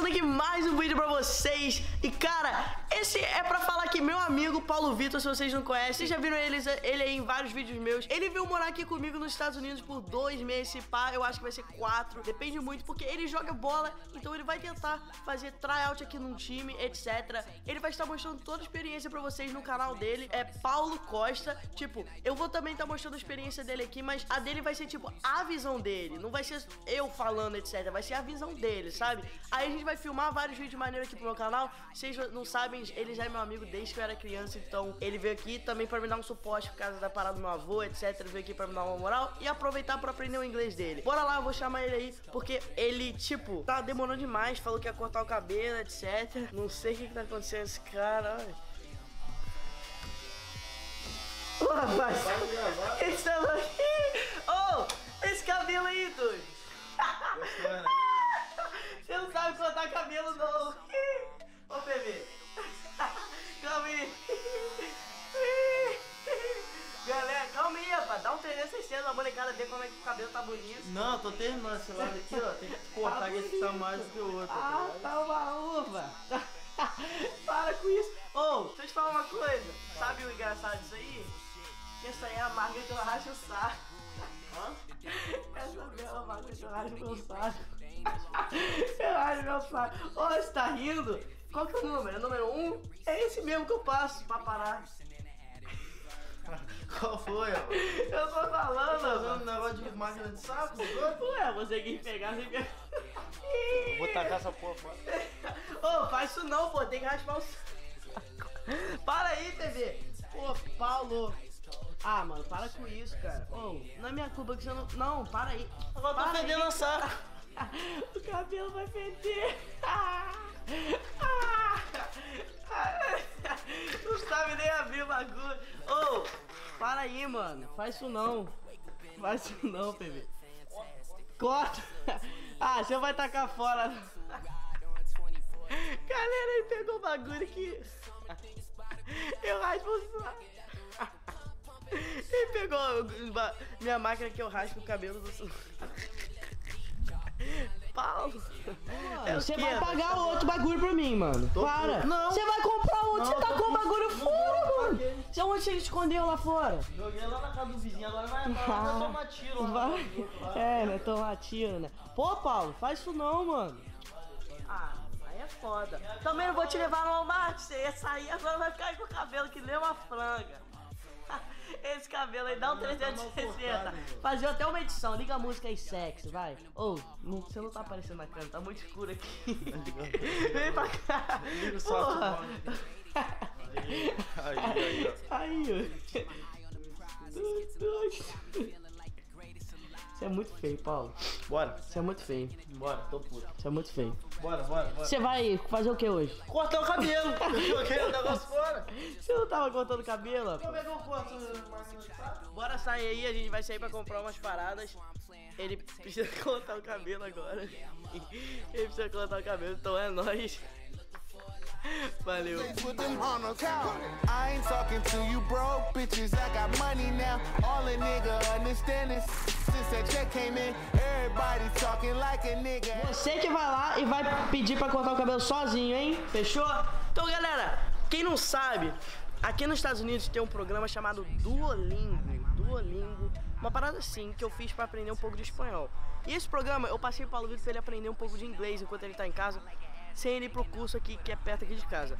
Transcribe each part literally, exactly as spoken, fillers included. começando aqui mais um vídeo pra vocês. E cara, esse é pra falar que meu amigo Paulo Vitor, se vocês não conhecem, vocês já viram ele, ele aí em vários vídeos meus. Ele veio morar aqui comigo nos Estados Unidos por dois meses, se pá, eu acho que vai ser quatro. Depende muito, porque ele joga bola, então ele vai tentar fazer tryout aqui num time, etc. Ele vai estar mostrando toda a experiência pra vocês no canal dele, é Paulo Costa. Tipo, eu vou também estar mostrando a experiência dele aqui, mas a dele vai ser tipo a visão dele, não vai ser eu falando, etc. Vai ser a visão dele, sabe? Aí a gente vai filmar vários vídeos maneiros aqui pro meu canal. Vocês não sabem, ele já é meu amigo desde que eu era criança, então ele veio aqui também pra me dar um suporte por causa da parada do meu avô, etc. Veio aqui pra me dar uma moral e aproveitar pra aprender o inglês dele. Bora lá, eu vou chamar ele aí, porque ele, tipo, tá demorando demais, falou que ia cortar o cabelo, etc. Não sei o que que tá acontecendo com esse cara, olha. Ô, rapaz, eles estão aqui. Ô, esse cabelo aí, doido. Você não sabe cortar cabelo, não. Ô, bebê. Calma aí. Galera, calma aí, rapaz. Dá um trezentos e sessenta na molecada, ver como é que o cabelo tá bonito. Não, tô terminando esse lado aqui, ó. Tem que cortar que esse tá mais do que o outro. Ah, tá uma uva. Para com isso. Ô, oh, deixa eu te falar uma coisa. Sabe o engraçado disso aí? Que essa aí é a marca que eu racho o saco. Hã? Essa é a marca que eu racho meu saco. Eu racho meu saco. Ô, oh, você tá rindo? Qual que é o número? É o número um? É esse mesmo que eu passo pra parar. Qual foi, ó? Eu tô falando, ó. Tá usando um negócio de máquina de saco? Ué, você que pegar, você pega. Eu vou tacar essa porra fora. Ô, oh, faz isso não, pô. Tem que raspar o saco. Para aí, bebê. Pô, Paulo. Ah, mano, para com isso, cara. Ô, oh, não é minha culpa que você não... Não, para aí. Agora tá fedendo o saco. O cabelo vai feder. Não sabe nem abrir o bagulho. Ô, oh, para aí, mano. Faz isso não. Faz isso não, bebê. Corta. Ah, você vai tacar fora. Galera, ele pegou o bagulho que... Eu raspo o saco. Ele pegou minha máquina que eu raspo o cabelo do sul. Paulo, você é vai pagar outro bagulho pra mim, mano. Tô para. Você vai comprar outro, você tá com o bagulho fora, mano. Você onde você escondeu lá fora? Joguei lá na casa do vizinho, agora vai ah, tomar tiro lá. Vai. Tiro, é, né, tomar tiro, né. Pô, Paulo, faz isso não, mano. Ah, é foda. Também não vou te levar no Walmart, você ia sair, agora vai ficar aí com o cabelo que nem uma franga. Esse cabelo aí dá um trezentos e sessenta. Fazer até uma edição, liga a música aí sexy, vai. Ô, oh, você não tá aparecendo na câmera, tá muito escuro aqui. Vem pra cá. Porra. Aí, aí, aí. Você é muito feio, Paulo. Bora. Você é muito feio. Bora, tô puto. Você é muito feio. Bora, bora, bora. Você vai fazer o que hoje? Cortar o cabelo. Eu joguei o negócio fora. Você não tava cortando o cabelo? Como é que eu corto? Bora sair aí, a gente vai sair pra comprar umas paradas. Ele precisa cortar o cabelo agora. Ele precisa cortar o cabelo, então é nóis. Valeu. Você que vai lá e vai pedir pra cortar o cabelo sozinho, hein? Fechou? Então, galera, quem não sabe, aqui nos Estados Unidos tem um programa chamado Duolingo. Duolingo, uma parada assim que eu fiz pra aprender um pouco de espanhol. E esse programa eu passei pro Paulo Vitor pra ele aprender um pouco de inglês enquanto ele tá em casa, sem ele ir pro curso aqui, que é perto aqui de casa.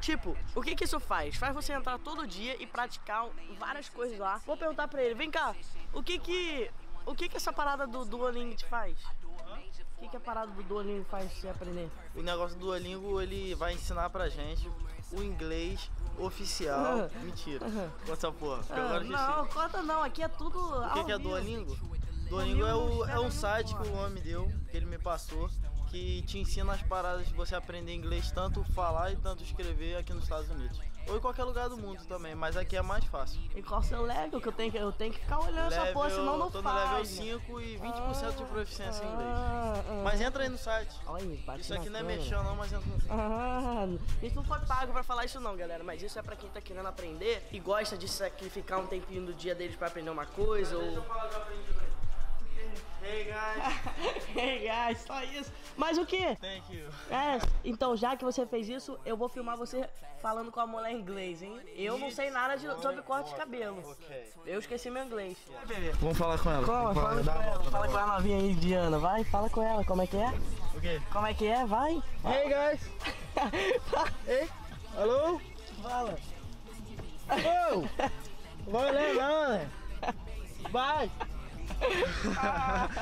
Tipo, o que que isso faz? Faz você entrar todo dia e praticar várias coisas lá. Vou perguntar pra ele, vem cá, o que que... O que que essa parada do Duolingo te faz? O que que a parada do Duolingo faz você aprender? O negócio do Duolingo, ele vai ensinar pra gente o inglês oficial. Mentira, corta essa porra. Agora não, corta não, aqui é tudo ao vivo. O que é Duolingo? Duolingo é, o, é um site que o homem deu, que ele me passou, que te ensina as paradas de você aprender inglês, tanto falar e tanto escrever aqui nos Estados Unidos. Ou em qualquer lugar do mundo também, mas aqui é mais fácil. E qual seu level? Que eu tenho que, eu tenho que ficar olhando level, essa porra, senão não faz. Eu tô no level cinco e vinte por cento de proficiência ah, em inglês. Ah, mas entra aí no site. Olha, isso aqui não é mexer não, mas entra no site. Ah, isso não foi pago pra falar isso não, galera. Mas isso é pra quem tá querendo aprender e gosta de sacrificar um tempinho do dia deles pra aprender uma coisa. Mas ou... deixa eu falar que eu aprendi pra ele. Hey guys! Hey guys, só isso. Mas o que? Thank you. É, então já que você fez isso, eu vou filmar você falando com a mulher em inglês, hein? Eu não sei nada de, sobre corte de cabelo. Okay. Eu esqueci meu inglês. É, bebê. Vamos falar com ela. Como? Fala, fala com ela. Volta, fala com a novinha aí, Diana. Vai, fala com ela. Como é que é? Okay. Como é que é? Vai. Hey guys! Ei, hey. Alô? Fala. Oh! Vai legal, né? Vai!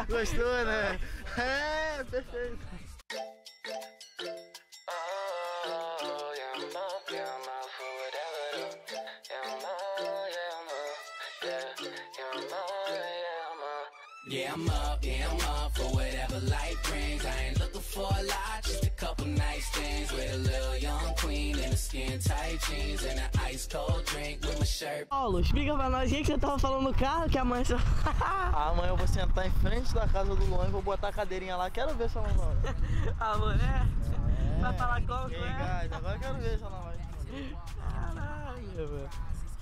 Gostou, né? É, perfeito. Yeah, I'm up, yeah, I'm up for whatever life brings. I ain't looking for a lot, just a couple nice things with a little young queen and a skin tight jeans and an ice cold drink with my shirt. Paulo, explica pra nós o que você tava falando no carro que a mãe... Ah, mãe, eu vou sentar em frente da casa do Luan e vou botar a cadeirinha lá, quero ver se ela vai. Ah, mulher? É. Vai falar como, né? Agora eu quero ver se ela vai. Caralho, velho.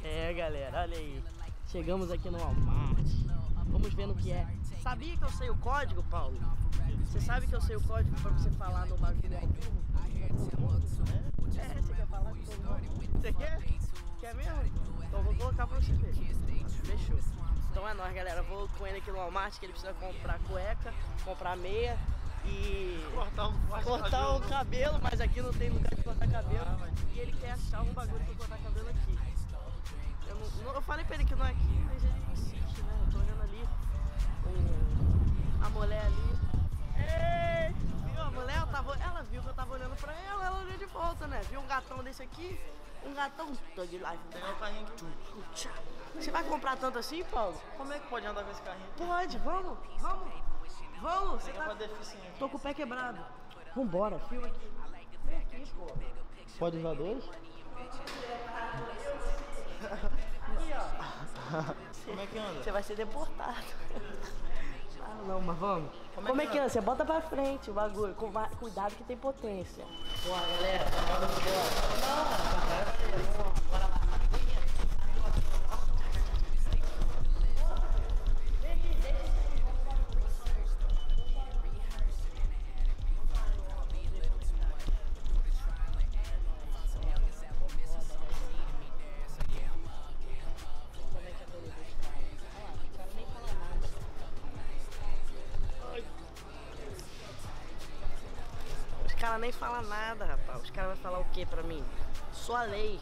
É, galera, olha aí. Chegamos aqui no Walmart. Vamos ver no que é. Sabia que eu sei o código, Paulo? Você sabe que eu sei o código pra você falar no bagulho? É, você quer falar com o... Você quer? Quer mesmo? Então vou colocar pra você ver. Fechou. Então é nóis, galera. Vou com ele aqui no Walmart, que ele precisa comprar cueca, comprar meia e... Cortar um, cortar um cabelo, mas aqui não tem lugar de cortar cabelo. E ele quer achar um bagulho pra cortar cabelo aqui. Eu, não, eu falei pra ele que não é aqui, mas ele insiste, né? Eu tô olhando ali, um, a mulher ali. Ei, viu a mulher? Eu tava, ela viu que eu tava olhando pra ela, ela olhou de volta, né? Viu um gatão desse aqui, um gatão de live. Você vai comprar tanto assim, Paulo? Como é que pode andar com esse carrinho? Pode, vamos, vamos, vamos. Você tá... Tô com o pé quebrado. Vambora, filma aqui. Vem aqui, pô. Pode usar dois? Aqui, ó. Como é que anda? Você vai ser deportado. Ah, não, mas vamos. Como, Como é que, que anda? Você bota pra frente o bagulho. Cuidado que tem potência. Boa, galera. Os caras nem falam nada, rapaz. Os caras vão falar o que pra mim? Sou a lei.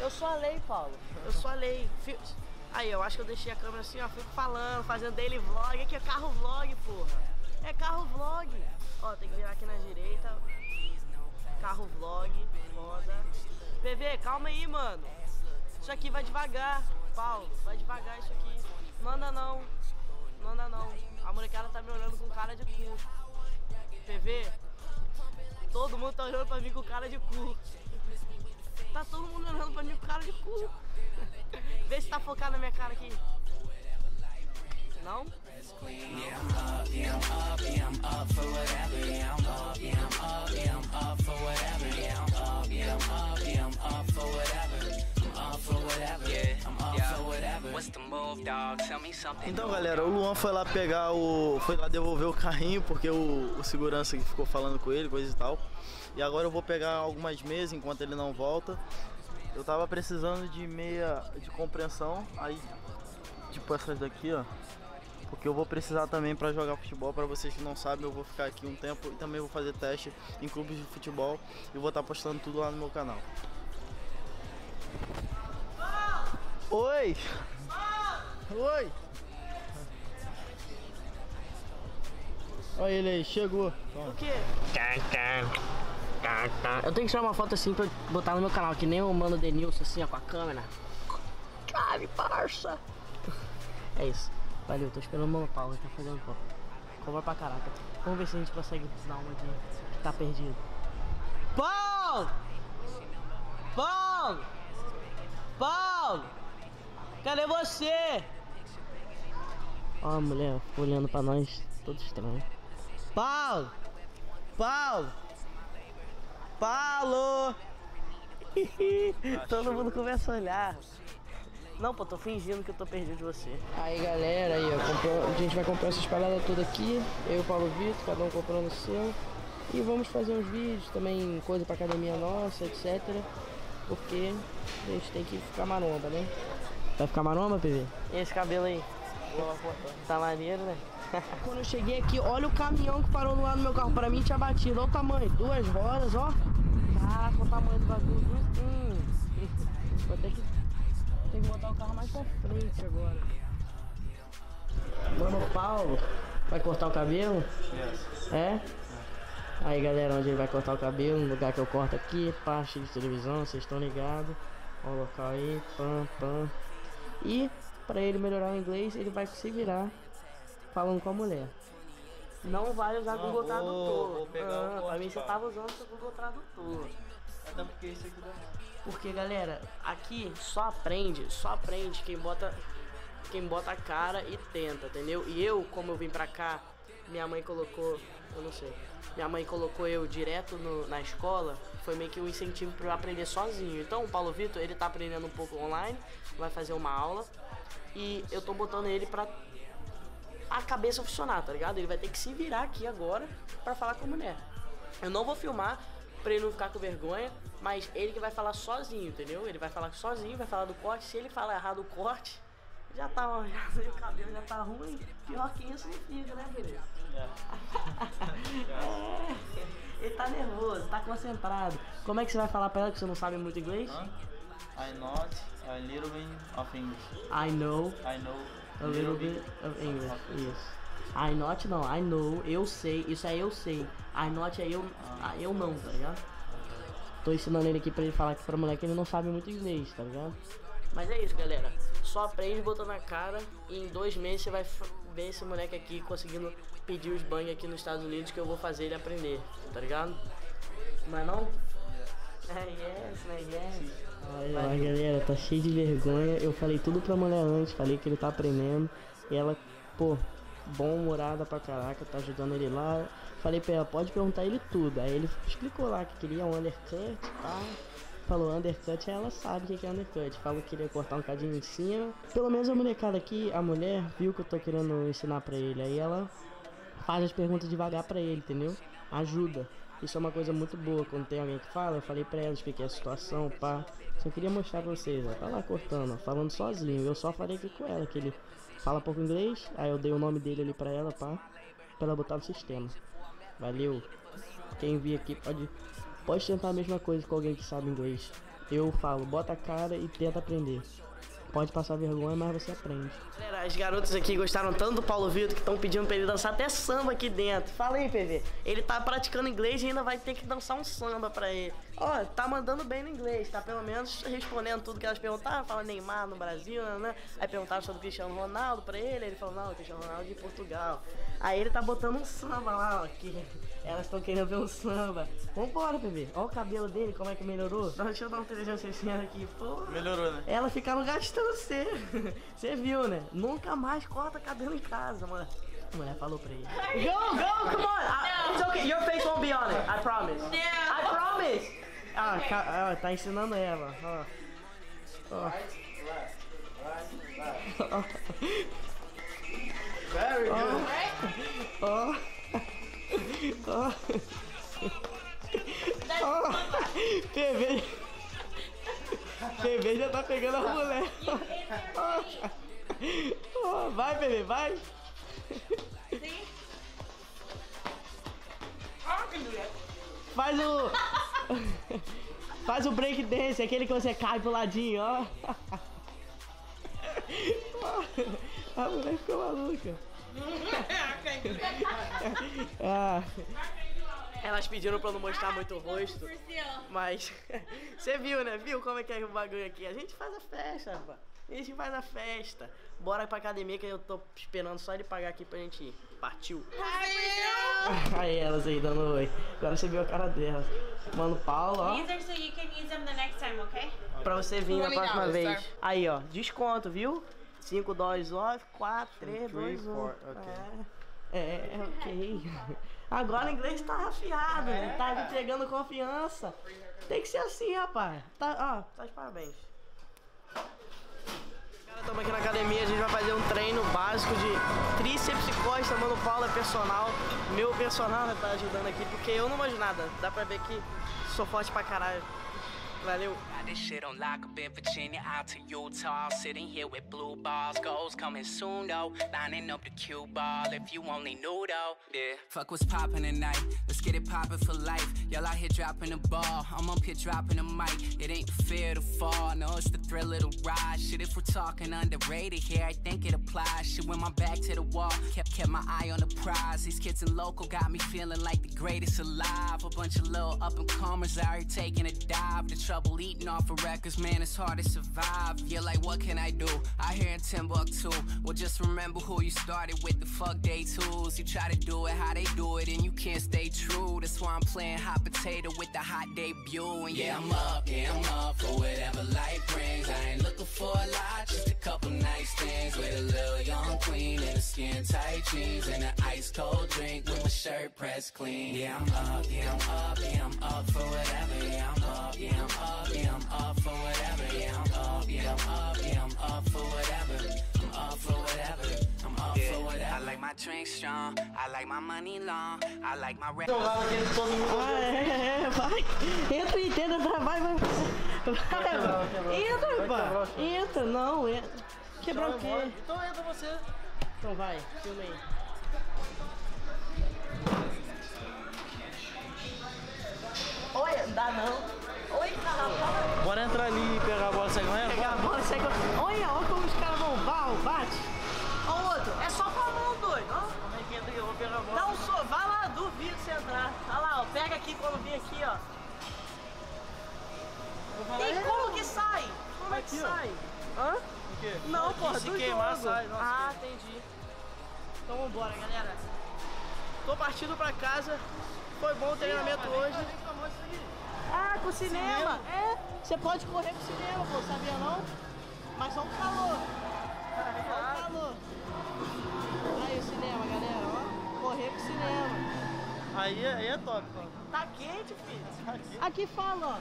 Eu sou a lei, Paulo. Eu sou a lei. Aí, eu acho que eu deixei a câmera assim, ó. Fico falando, fazendo daily vlog. Aqui é carro vlog, porra. É carro vlog. Ó, tem que virar aqui na direita. Carro vlog. Foda. Bebê, calma aí, mano. Isso aqui vai devagar, Paulo. Vai devagar isso aqui. Não anda não. Não anda não. A molecada tá me olhando com cara de cu. Bebê. Todo mundo tá olhando pra mim com cara de cu. Tá todo mundo olhando pra mim com cara de cu. Vê se tá focado na minha cara aqui. Não? Então, galera, o Luan foi lá pegar o... Foi lá devolver o carrinho, porque o, o segurança que ficou falando com ele, coisa e tal. E agora eu vou pegar algumas meias enquanto ele não volta. Eu tava precisando de meia de compressão, aí tipo essas daqui, ó. Porque eu vou precisar também pra jogar futebol. Pra vocês que não sabem, eu vou ficar aqui um tempo e também vou fazer teste em clubes de futebol. E vou estar postando tudo lá no meu canal. Oi! Oi! Olha ele aí, chegou! Toma. O quê? Eu tenho que tirar uma foto assim pra botar no meu canal, que nem o mano Denilson assim, ó, com a câmera. Chave, parça! É isso. Valeu, tô esperando o mano Paulo, ele tá fazendo copo. Cobra pra caraca. Vamos ver se a gente consegue dar uma de que tá perdido. Paulo! Paulo! Paulo! Cadê você? Ó, a mulher olhando pra nós, todo estranho. Paulo! Paulo! Paulo! Todo mundo começa a olhar. Não, pô, tô fingindo que eu tô perdido de você. Aí, galera, aí, ó, comprou, a gente vai comprar essas paradas todas aqui. Eu e o Paulo Vitor, cada um comprando o seu. E vamos fazer uns vídeos também, coisa pra academia nossa, etcétera. Porque a gente tem que ficar maromba, né? Vai ficar maromba, P V? E esse cabelo aí? Tá maneiro, né? Quando eu cheguei aqui, olha o caminhão que parou lá no meu carro. Pra mim tinha batido, olha o tamanho, duas rodas, ó. Caraca, o tamanho do bagulho. Hum. Vou ter que, ter que botar o carro mais pra frente agora. Mano, Paulo, vai cortar o cabelo? Yes. É? Aí, galera, onde ele vai cortar o cabelo, no lugar que eu corto aqui, parte de televisão, vocês estão ligados. Olha o local aí, pam, pam. E, pra ele melhorar o inglês, ele vai se virar falando com a mulher. Não vai usar o Google Tradutor. Vou pegar ah, o corte, pra mim, você tava usando o Google Tradutor. Até porque isso aqui dá. Porque, galera, aqui só aprende, só aprende quem bota, quem bota a cara e tenta, entendeu? E eu, como eu vim pra cá, minha mãe colocou, eu não sei... Minha mãe colocou eu direto no, na escola, foi meio que um incentivo para eu aprender sozinho. Então o Paulo Vitor, ele tá aprendendo um pouco online, vai fazer uma aula e eu tô botando ele pra a cabeça funcionar, tá ligado? Ele vai ter que se virar aqui agora pra falar com a mulher. Eu não vou filmar pra ele não ficar com vergonha, mas ele que vai falar sozinho, entendeu? Ele vai falar sozinho, vai falar do corte, se ele falar errado o corte, já tá, já, o cabelo já tá ruim, pior que isso não fica, né, filho? É, ele tá nervoso, tá concentrado. Como é que você vai falar pra ela que você não sabe muito inglês? Huh? I know a little bit of English. I know, I know a little, little bit, bit of English. Of English. Yes. I not não, I know, eu sei, isso é eu sei. I not é eu, uh, eu não, tá ligado? Tô ensinando ele aqui pra ele falar que pra moleque ele não sabe muito inglês, tá ligado? Mas é isso, galera. Só aprende botando a cara e em dois meses você vai ver esse moleque aqui conseguindo pedir os bangs aqui nos Estados Unidos, que eu vou fazer ele aprender, tá ligado? Mas não? É, yes, é, yes. Olha lá, galera, tá cheio de vergonha. Eu falei tudo pra mulher antes, falei que ele tá aprendendo. E ela, pô, bom-humorada pra caraca, tá ajudando ele lá. Falei pra ela, pode perguntar ele tudo. Aí ele explicou lá que queria um undercut, tá? Falou undercut, ela sabe o que é undercut. Falou que queria cortar um cadinho em cima. Pelo menos a molecada aqui, a mulher, viu que eu tô querendo ensinar pra ele. Aí ela faz as perguntas devagar pra ele, entendeu? Ajuda. Isso é uma coisa muito boa. Quando tem alguém que fala, eu falei pra ela, expliquei a situação, pá. Só queria mostrar pra vocês, ó. Tá lá cortando, ó, falando sozinho. Eu só falei aqui com ela, que ele fala pouco inglês. Aí eu dei o nome dele ali pra ela, pá. Pra ela botar no sistema. Valeu. Quem vir aqui pode... Pode tentar a mesma coisa com alguém que sabe inglês. Eu falo, bota a cara e tenta aprender. Pode passar vergonha, mas você aprende. Galera, as garotas aqui gostaram tanto do Paulo Vitor que estão pedindo pra ele dançar até samba aqui dentro. Fala aí, P V. Ele tá praticando inglês e ainda vai ter que dançar um samba pra ele. Ó, tá mandando bem no inglês, tá pelo menos respondendo tudo que elas perguntaram. Fala Neymar no Brasil, né? Aí perguntaram sobre o Cristiano Ronaldo pra ele. Ele falou, não, o Cristiano Ronaldo de Portugal. Aí ele tá botando um samba lá, ó, que elas estão querendo ver um samba. Vambora, P V. Ó o cabelo dele, como é que melhorou. Deixa eu dar um trezentos e sessenta aqui, pô. Melhorou, né? Elas ficaram gastando. Você, você viu, né? Nunca mais corta cabelo em casa, mano. A mulher falou pra ele. Go, go, come on. I, no. It's okay. Your face won't be on it. I promise. No. I promise. Ah, okay. ah, tá ensinando ela. Ah. Oh. Very good. Oh. Oh. Oh. P V. P V já tá pegando a mulher. Oh, vai, P V, vai. Faz o... Faz o break dance, aquele que você cai pro ladinho, ó. A mulher ficou maluca. Ah. Elas pediram pra não mostrar muito o rosto, mas você viu, né? Viu como é que é o bagulho aqui? A gente faz a festa, rapaz. A gente faz a festa. Bora pra academia que eu tô esperando só ele pagar aqui pra gente ir. Partiu. Aí elas aí dando oi. Agora você viu a cara delas. Mano, Paulo, ó. Pra você vir na próxima vez. Aí, ó. Desconto, viu? cinco dólares off, quatro, três, dois, um. É, é, ok. Agora o inglês tá afiado, é. Tá entregando confiança. Tem que ser assim, rapaz. Tá, ó, tá de parabéns. estamos aqui na academia, a gente vai fazer um treino básico de tríceps e costa, mano. O Paulo é personal, meu personal tá ajudando aqui, porque eu não manjo nada, dá pra ver que sou forte pra caralho. Valeu. Fuck what's poppin' tonight. Let's get it poppin' for life. Y'all out here dropping the ball. I'm up here dropping the mic. It ain't the fear to fall. No, it's the thrill of the ride. Shit, if we're talking underrated here, I think it applies. Shit, with my back to the wall. Kept, kept my eye on the prize. These kids in local got me feeling like the greatest alive. A bunch of little up-and-comers out here taking a dive. The trouble eating off of records, man, it's hard to survive. Yeah, like what can I do? I hear in Timbuktu. Well, just remember who you started with, the fuck day tools. You try to do it how they do it and you can't stay true. That's why I'm playing hot potato with the hot debut. And yeah, I'm up, yeah, I'm up for whatever life brings. I ain't looking for a lot, just a couple nice things. With a little young queen and a skin tight jeans and an ice cold drink with my shirt pressed clean. Yeah, I'm up, yeah, I'm up, yeah, I'm up for whatever. Yeah, I'm up, yeah, I'm up, yeah, I'm up for whatever. Yeah, I'm up, yeah, I'm up, yeah, I'm up for whatever. I'm up for whatever. I'm up for whatever. I like my drink strong. I like my money long. I like my rap. Vai, vai. Entra e tenta, vai, vai. Vai. Entra, pá. Entra, não, entra. Quebrou o quê? Então entra você. Então vai, filma aí. Olha, dá não. Bora entrar ali e pegar a bola, sai correndo? Pegar a bola, sai correndo. Olha, olha como os caras vão, barro, bate. Olha o outro, é só com a mão, doido. Como é que entra? Eu vou pegar a bola. Dá um só, vai lá, duvido você entrar. Olha lá, ó, pega aqui quando vem aqui, ó. Tem como que sai? Como é que sai? Hã? O quê? Não, porra, se queimar sai. Ah, entendi. Então vambora, galera. Tô partindo pra casa. Foi bom o treinamento hoje. Ah, com cinema. cinema? É, você pode correr pro cinema, pô, sabia não? Mas só um calor. Só um calor. Aí o cinema, galera, ó. Correr pro cinema. Aí, aí é top, pô. Tá quente, filho. Tá quente. Aqui fala, ó.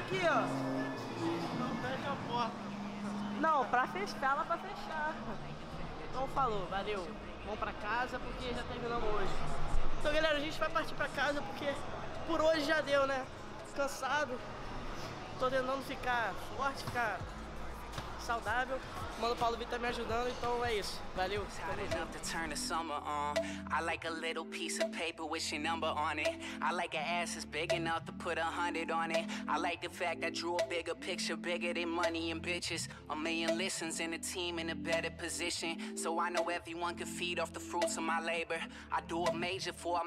Aqui, ó. Não fecha a porta. Não, pra fechar, ela pra fechar. Então falou, valeu. Vamos pra casa porque já terminamos hoje. Então, galera, a gente vai partir pra casa porque por hoje já deu, né? Cansado, tô tentando ficar forte, ficar saudável. Mano, o Paulo Vitor tá me ajudando, então é isso. Valeu. I like a little piece of paper with your number on it. I like an ass is big enough to put a hundred on it. I like the fact I drew a bigger picture, bigger than money and bitches. A million listens and a team in a better position. So I know everyone can feed off the fruits of my labor. I do a major for a